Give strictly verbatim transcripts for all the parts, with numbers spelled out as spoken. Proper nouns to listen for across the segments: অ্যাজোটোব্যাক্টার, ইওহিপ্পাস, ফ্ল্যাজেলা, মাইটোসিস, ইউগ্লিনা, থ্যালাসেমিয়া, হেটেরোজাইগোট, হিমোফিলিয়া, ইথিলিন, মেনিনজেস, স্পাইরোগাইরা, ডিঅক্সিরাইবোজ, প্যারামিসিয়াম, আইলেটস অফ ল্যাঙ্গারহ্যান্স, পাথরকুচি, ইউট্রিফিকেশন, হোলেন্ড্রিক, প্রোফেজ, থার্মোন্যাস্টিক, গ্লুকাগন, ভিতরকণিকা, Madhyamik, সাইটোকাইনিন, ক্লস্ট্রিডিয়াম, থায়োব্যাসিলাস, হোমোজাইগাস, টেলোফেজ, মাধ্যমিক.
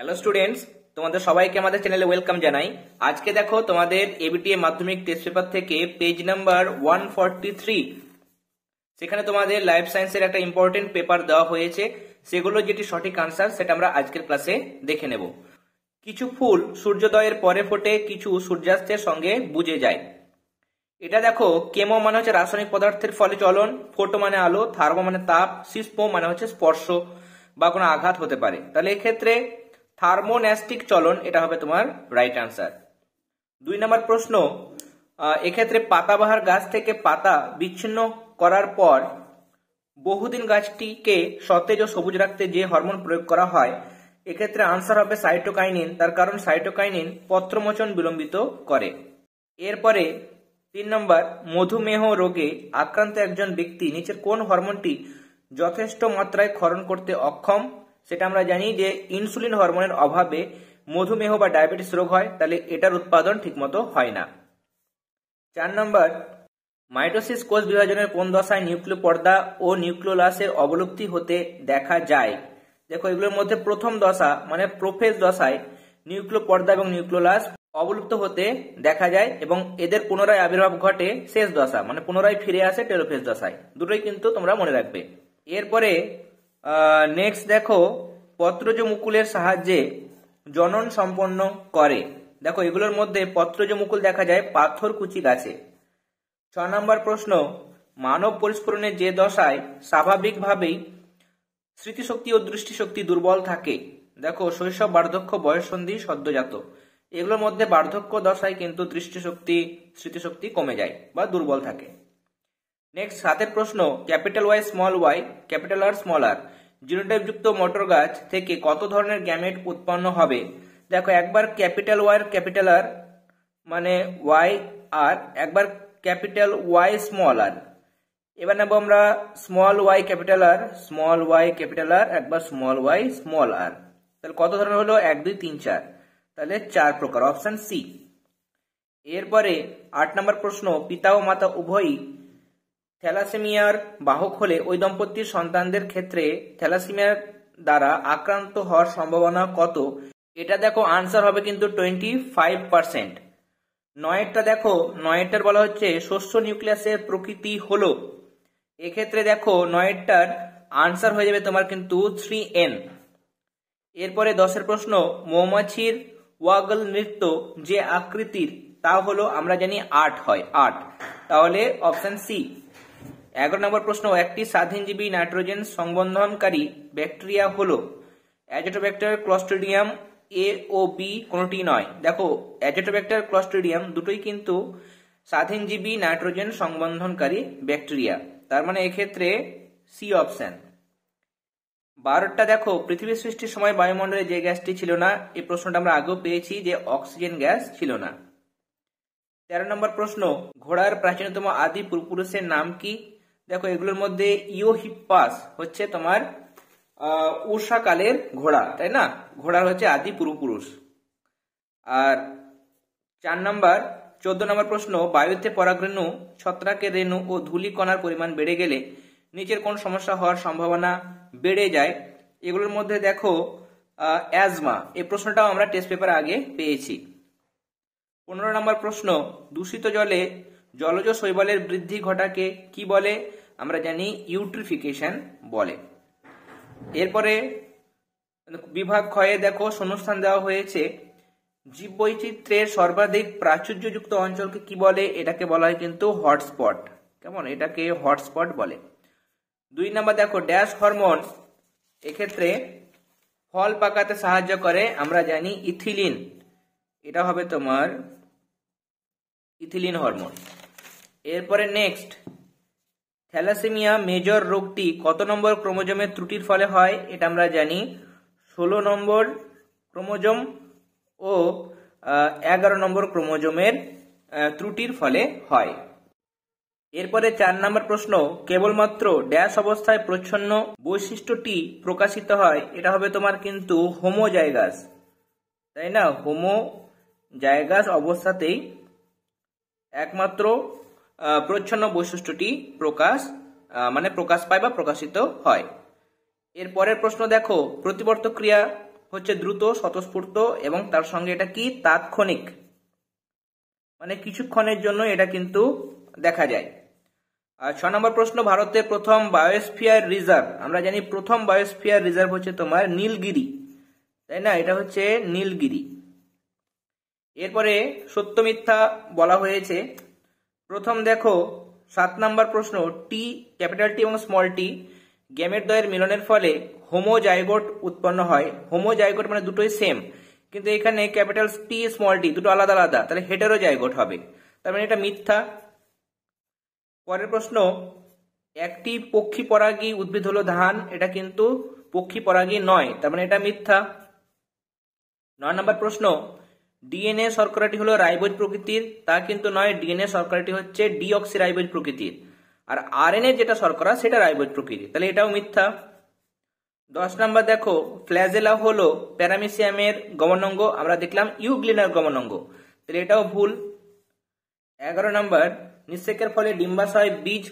Hello students तुम्हारे सबाई के हमारे चैनल वेलकम जानाई। आज के देखो तुम्हारे एबीटीए माध्यमिक टेस्ट पेपर थे के पेज नंबर एक सौ तैंतालीस সেখানে তোমাদের লাইফ সায়েন্সের একটা ইম্পর্টেন্ট পেপার দেওয়া হয়েছে, সেগুলো যেটি সঠিক আনসার সেটা আমরা আজকের ক্লাসে দেখে নেব। কিছু ফুল সূর্যোদয়ের পরে ফোটে, কিছু সূর্যাস্তের সঙ্গে বুঝে যায়। এটা দেখো কেমো মানে হচ্ছে রাসায়নিক পদার্থের ফলে চলন, ফোটো মানে আলো, থার্মো মানে তাপ, সিস্পো মানে হচ্ছে স্পর্শ বা কোনো আঘাত হতে পারে। তাহলে এই ক্ষেত্রে থার্মোন্যাস্টিক চলন এটা হবে তোমার রাইট আনসার। দুই নম্বর প্রশ্ন, এই ক্ষেত্রে পাতাবাহার গাছ থেকে পাতা বিচ্ছিন্ন করার পর বহুদিন গাছটিকে সতেজ ও সবুজ রাখতে যে হরমোন প্রয়োগ করা হয়, এই ক্ষেত্রে আনসার হবে সাইটোকাইনিন। তার কারণ সাইটোকাইনিন পত্রমোচন বিলম্বিত করে। এরপরে তিন নম্বর, মধুমেহ রোগে আক্রান্ত একজন ব্যক্তি নিচের কোন হরমোনটি যথেষ্ট মাত্রায় ক্ষরণ করতে অক্ষম? সেটা আমরা জানি যে ইনসুলিন হরমোনের অভাবে মধুমেহ বা ডায়াবেটিস রোগ হয়, তাহলে এটার উৎপাদন ঠিকমতো হয় না। চার নম্বর, মাইটোসিস কোষ বিভাজনের কোন দশায় নিউক্লিয় পর্দা ও নিউক্লিওলাসের অবলুপ্তি হতে দেখা যায়? দেখো এগুলোর মধ্যে প্রথম দশা মানে প্রোফেজ দশায় নিউক্লিয় পর্দা এবং নিউক্লিওলাস অবলুপ্ত হতে দেখা যায় এবং এদের পুনরায় আবির্ভাব ঘটে শেষ দশা মানে পুনরায় ফিরে আসে টেলোফেজ দশায়। দুটোই কিন্তু তোমরা মনে রাখবে। এরপরে নেক্সট দেখো, পত্রজ মুকুলের সাহায্যে জনন সম্পন্ন করে। দেখো এগুলোর মধ্যে পত্রজ মুকুল দেখা যায় পাথরকুচি গাছে। ছয় নম্বর প্রশ্ন, মানব পরিস্ফুরণের যে দশায় স্বাভাবিকভাবেই স্মৃতিশক্তি ও দৃষ্টিশক্তি দুর্বল থাকে, দেখো শৈশব, বার্ধক্য, বয়ঃসন্ধি, সদ্যজাত, এগুলোর মধ্যে বার্ধক্য দশায় কিন্তু দৃষ্টিশক্তি স্মৃতিশক্তি কমে যায় বা দুর্বল থাকে। নেক্সট সাতের প্রশ্ন, capital Y small Y capital R small R জিনোটাইপযুক্ত মটর গাছ থেকে কত ধরনের গ্যামেট উৎপন্ন হবে? দেখো একবার ক্যাপিটাল ওয়াই ক্যাপিটাল আর মানে ওয়াই আর, একবার ক্যাপিটাল ওয়াই স্মল আর। এবার নেব আমরা small Y capital R small Y capital R একবার স্মল ওয়াই স্মল আর। তাহলে কত ধরনের হলো? এক, দুই, তিন, চার। তাহলে চার প্রকার, অপশন সি। এরপরে আট নম্বর প্রশ্ন, পিতা ও মাতা উভয়ই থ্যালাসেমিয়ার বাহক হলে ওই দম্পতির সন্তানদের ক্ষেত্রে থ্যালাসেমিয়ার দ্বারা আক্রান্ত হওয়ার সম্ভাবনা কত? এটা দেখো আনসার হবে কিন্তু টোয়েন্টি ফাইভ পার্সেন্ট। নয়টা দেখো, নয়টার বলা হচ্ছে শস্য নিউক্লিয়াসের প্রকৃতি হলো। এক্ষেত্রে দেখো নয়টার আনসার হয়ে যাবে তোমার কিন্তু থ্রি এন। এরপরে দশের প্রশ্ন, মৌমাছির ওয়াগল নৃত্য যে আকৃতির তা হলো আমরা জানি আট হয়, আট, তাহলে অপশন সি। এগারো নম্বর প্রশ্ন, একটি স্বাধীনজীবী নাইট্রোজেন সংবন্ধনকারী ব্যাকটেরিয়া হলো? অ্যাজোটোব্যাক্টার, ক্লস্ট্রিডিয়াম, এ ও বি কোনটি নয়? দেখো অ্যাজোটোব্যাক্টার, ক্লস্ট্রিডিয়াম দুটোই কিন্তু স্বাধীনজীবী নাইট্রোজেন সংবন্ধনকারী ব্যাকটেরিয়া, তার মানে এক্ষেত্রে সি অপশন। বারোটা দেখো, পৃথিবী সৃষ্টির সময় বায়ুমণ্ডলে যে গ্যাসটি ছিল না, এই প্রশ্নটা আমরা আগেও পেয়েছি যে অক্সিজেন গ্যাস ছিল না। তেরো নম্বর প্রশ্ন, ঘোড়ার প্রাচীনতম আদি পূর্বপুরুষের নাম কি? দেখো এগুলোর মধ্যে ইওহিপ্পাস হচ্ছে তোমার উষাকালের ঘোড়া, তাই না, ঘোড়ার হচ্ছে আদি পূর্বপুরুষ। আর চার নম্বর, চোদ্দ নম্বর প্রশ্ন, বায়ুতে পরাগরেণু, ছত্রাকের রেণু ও ধূলিকণার পরিমাণ বেড়ে গেলে নিচের কোন সমস্যা হওয়ার সম্ভাবনা বেড়ে যায়? এগুলোর মধ্যে দেখো অ্যাজমা, এই প্রশ্নটাও আমরা টেস্ট পেপার আগে পেয়েছি। পনেরো নম্বর প্রশ্ন, দূষিত জলে জলজ শৈবালের বৃদ্ধি ঘটাকে কি বলে? আমরা জানি ইউট্রিফিকেশন বলে। এরপরে বিভাগ ক্ষয়ে দেখো শূন্যস্থান দেওয়া হয়েছে, জীববৈচিত্র্যের সর্বাধিক প্রাচুর্যযুক্ত অঞ্চলকে কি বলে? এটাকে বলা হয় কিন্তু হটস্পট, কেমন, এটাকে হটস্পট বলে। দুই নম্বর দেখো, ড্যাশ হরমোন এক্ষেত্রে ফল পাকাতে সাহায্য করে, আমরা জানি ইথিলিন, এটা হবে তোমার ইথিলিন হরমোন। এরপরে নেক্সট, থ্যালাসেমিয়া মেজর রোগটি কত নম্বর ক্রোমোজোমের ত্রুটির ফলে হয়? এটা আমরা জানি ষোলো নম্বর ক্রোমোজোম ও এগারো নম্বর ক্রোমোজোমের ত্রুটির ফলে হয়। এরপরে চার নম্বর প্রশ্ন, কেবলমাত্র ড্যাশ অবস্থায় প্রচ্ছন্ন বৈশিষ্ট্যটি প্রকাশিত হয়, এটা হবে তোমার কিন্তু হোমোজাইগাস, তাই না, হোমোজাইগাস অবস্থাতেই একমাত্র প্রচ্ছন্ন বৈশিষ্ট্যটি প্রকাশ মানে প্রকাশ পায় বা প্রকাশিত হয়। এর পরের প্রশ্ন দেখো, প্রতিবর্ত ক্রিয়া হচ্ছে দ্রুত স্বতঃস্ফূর্ত এবং তার সঙ্গে এটা কি তাৎক্ষণিক মানে কিছুক্ষণের জন্য এটা কিন্তু দেখা যায়। আর ছয় নম্বর প্রশ্ন ভারতের প্রথম বায়োস্ফিয়ার রিজার্ভ আমরা জানি প্রথম বায়োস্ফিয়ার রিজার্ভ হচ্ছে তোমার নীলগিরি তাই না এটা হচ্ছে নীলগিরি। এরপরে সত্য মিথ্যা বলা হয়েছে প্রথম দেখো সাত নম্বর প্রশ্ন টি ক্যাপিটাল টি এবং স্মল টি গেমেট দ্বয়ের মিলনের ফলে হোমোজাইগোট উৎপন্ন হয় হোমোজাইগোট মানে দুটোই সেম কিন্তু এখানে ক্যাপিটাল টি স্মল টি দুটো আলাদা আলাদা তাহলে হেটেরোজাইগোট হবে তার মানে এটা মিথ্যা। পরের প্রশ্ন একটি পক্ষী পরাগী উদ্ভিদ হলো ধান এটা কিন্তু পক্ষী পরাগী নয় তার মানে এটা মিথ্যা। নয় নম্বর প্রশ্ন ডিএনএ শর্করাটি হলো রাইবোজ প্রকৃতির তা কিন্তু নয় ডিএনএ শর্করাটি হচ্ছে ডিঅক্সিরাইবোজ প্রকৃতির আর আরএনএ যেটা শর্করা সেটা রাইবোজ প্রকৃতির তাহলে এটাও মিথ্যা। দশ নম্বর দেখো ফ্ল্যাজেলা হলো প্যারামিসিয়ামের গমনাঙ্গ আমরা দেখলাম ইউগ্লিনার গমনাঙ্গ তাহলে এটাও ভুল। এগারো নম্বর নিষেকের ফলে ডিম্বাশয় বীজ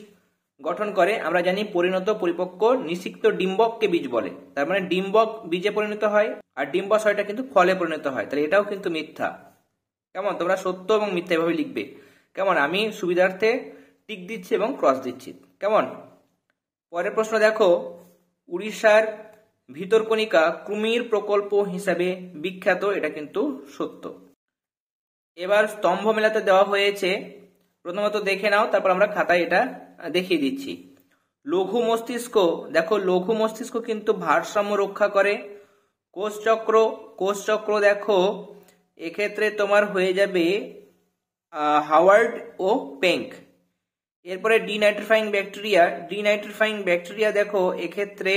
গঠন করে আমরা জানি পরিণত পরিপক্ক নিষিক্ত ডিম্বককে বীজ বলে তার মানে ডিম্বক বীজে পরিণত হয় আর ডিম্বাশয়টা কিন্তু ফলে পরিণত হয় তাহলে এটাও কিন্তু মিথ্যা। কেমন তোমরা সত্য এবং মিথ্যা এভাবে লিখবে কেমন আমি সুবিধার্থে টিক দিচ্ছি এবং ক্রস দিচ্ছি কেমন। পরের প্রশ্ন দেখো উড়িষ্যার ভিতরকণিকা কুমির প্রকল্প হিসাবে বিখ্যাত এটা কিন্তু সত্য। এবার স্তম্ভ মেলাতে দেওয়া হয়েছে প্রথমত দেখে নাও তারপর আমরা খাতায় এটা দেখিয়ে দিচ্ছি। লঘু মস্তিষ্ক দেখো লঘু মস্তিষ্ক কিন্তু ভারসাম্য রক্ষা করে কোষচক্র কোষচক্র দেখো এক্ষেত্রে তোমার হয়ে যাবে হাওয়ার্ড ও পেঙ্ক। এরপরে ডিনাইট্রিফাইং ব্যাকটেরিয়া ডিনাইট্রিফাইং ব্যাকটেরিয়া দেখো এক্ষেত্রে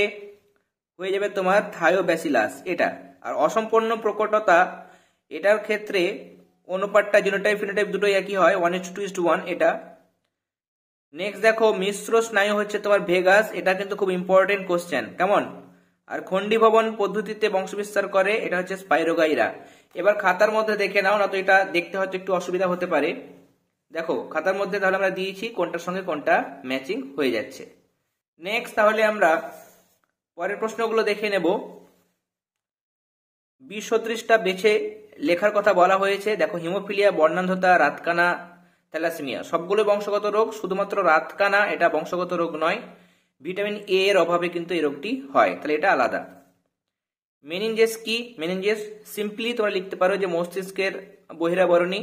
হয়ে যাবে তোমার থায়োব্যাসিলাস এটা আর অসম্পূর্ণ প্রকটতা এটার ক্ষেত্রে অনুপাতটা জিনোটাইপ ফিনোটাইপ দুটোই একই হয় one is two is two one এটা। নেক্সট দেখো মিশ্র স্নায়ু হচ্ছে তোমার ভেগাস এটা কিন্তু খুব ইম্পর্টেন্ট কোশ্চেন কেমন আর খণ্ডীভবন পদ্ধতিতে বংশবিস্তার করে এটা হচ্ছে স্পাইরোগাইরা। এবার খাতার মধ্যে দেখে নাও না তো এটা দেখতে হয়তো একটু অসুবিধা হতে পারে দেখো খাতার মধ্যে তাহলে আমরা দিয়েছি কোনটার সঙ্গে কোনটা ম্যাচিং হয়ে যাচ্ছে। নেক্সট তাহলে আমরা পরের প্রশ্নগুলো দেখে নেব বিশ সদৃশটা বেছে লেখার কথা বলা হয়েছে দেখো হিমোফিলিয়া বর্ণান্ধতা রাতকানা থ্যালাসেমিয়া সবগুলো বংশগত রোগ শুধুমাত্র রাতকানা এটা বংশগত রোগ নয় ভিটামিন এ এর অভাবে কিন্তু এই রোগটি হয় তাহলে এটা আলাদা। মেনিনজেস কি মেনিনজেস সিম্পলি তোমরা লিখতে পারো যে মস্তিষ্কের বহিরাবরণী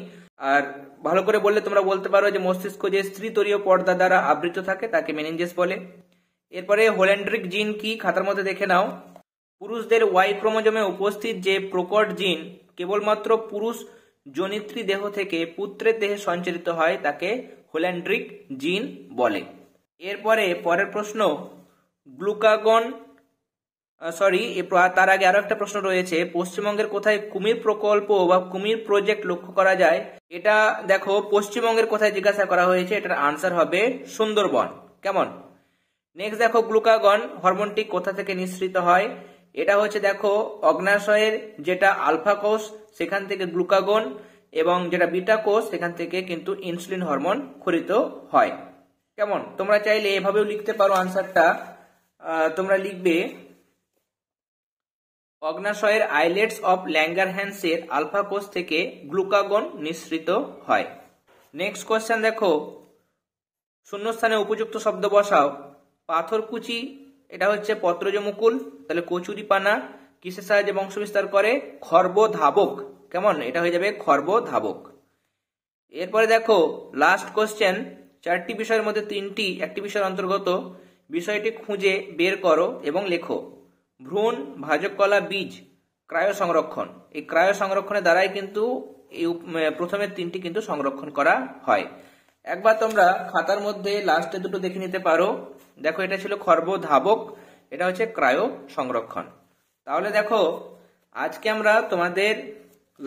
আর ভালো করে বললে তোমরা বলতে পারো যে মস্তিষ্ক যে স্ত্রীতরীয় পর্দা দ্বারা আবৃত থাকে তাকে মেনিনজেস বলে। এরপরে হোলেন্ড্রিক জিন কি খাতার মধ্যে দেখে নাও পুরুষদের ওয়াই ক্রোমোজোমে উপস্থিত যে প্রকট জিন কেবলমাত্র পুরুষ জনিত্রী দেহ থেকে পুত্রের দেহে সঞ্চারিত হয় তাকে হোলেন্ড্রিক জিন বলে। এরপরে পরের প্রশ্ন গ্লুকাগন সরি তার আগে আরো একটা প্রশ্ন রয়েছে পশ্চিমবঙ্গের কোথায় কুমির প্রকল্প বা কুমির প্রজেক্ট লক্ষ্য করা যায় এটা দেখো পশ্চিমবঙ্গের কোথায় জিজ্ঞাসা করা হয়েছে এটার আনসার হবে সুন্দরবন কেমন। নেক্সট দেখো গ্লুকাগন হরমোনটি কোথা থেকে নিঃসৃত হয় এটা হচ্ছে দেখো অগ্নাশয়ের যেটা আলফা কোষ সেখান থেকে গ্লুকাগন এবং যেটা বিটা কোষ সেখান থেকে কিন্তু ইনসুলিন হরমোন ক্ষরিত হয় কেমন। তোমরা চাইলে এভাবেও লিখতে পারো আনসারটা তোমরা লিখবে অগ্নাশয়ের আইলেটস অফ ল্যাঙ্গারহ্যান্স এর আলফা কোষ থেকে গ্লুকাগন নিঃসৃত হয়। নেক্সট কোয়েশ্চেন দেখো শূন্যস্থানে উপযুক্ত শব্দ বসাও পাথরকুচি এটা হচ্ছে পত্রজ মুকুল তাহলে কচুরি পানা কিসের সাহায্যে বংশবিস্তার করে খর্ব ধাবক কেমন এটা হয়ে যাবে খর্ব ধাবক। এরপরে দেখো লাস্ট কোশ্চেন চারটি বিষয়ের মধ্যে তিনটি একটি বিষয়ের অন্তর্গত বিষয়টি খুঁজে বের করো এবং লেখো ভ্রূণ ভাজককলা বীজ ক্রায় সংরক্ষণ এই ক্রায় সংরক্ষণের দ্বারাই কিন্তু এই প্রথমের তিনটি কিন্তু সংরক্ষণ করা হয়। একবার তোমরা খাতার মধ্যে লাস্টে দুটো দেখে নিতে পারো দেখো এটা ছিল খর্ব ধাবক এটা হচ্ছে ক্রায় সংরক্ষণ। তাহলে দেখো আজকে আমরা তোমাদের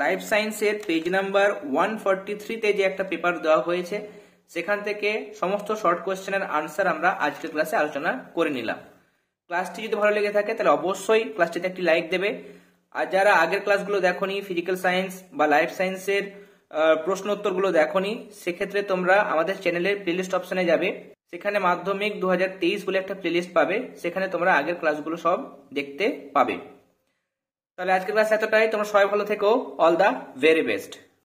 লাইফ সায়েন্সের পেজ নাম্বার ওয়ান ফর্টি থ্রিতে যে একটা পেপার দেওয়া হয়েছে সেখান থেকে সমস্ত শর্ট কোয়েশ্চেনের আনসার আমরা আজকের ক্লাসে আলোচনা করে নিলাম। ক্লাসটি যদি ভালো লেগে থাকে তাহলে অবশ্যই ক্লাসটিতে একটি লাইক দেবে আর যারা আগের ক্লাসগুলো দেখোনি ফিজিক্যাল সায়েন্স বা লাইফ সায়েন্সের প্রশ্ন উত্তরগুলো দেখোনি সেক্ষেত্রে তোমরা আমাদের চ্যানেলের প্লেলিস্ট অপশনে যাবে সেখানে মাধ্যমিক দু হাজার তেইশ বলে একটা প্লেলিস্ট পাবে সেখানে তোমরা আগের ক্লাসগুলো সব দেখতে পাবে। তাহলে আজকের ক্লাস এতটাই, তোমরা সবাই ভালো থেকো, অল দা ভেরি বেস্ট।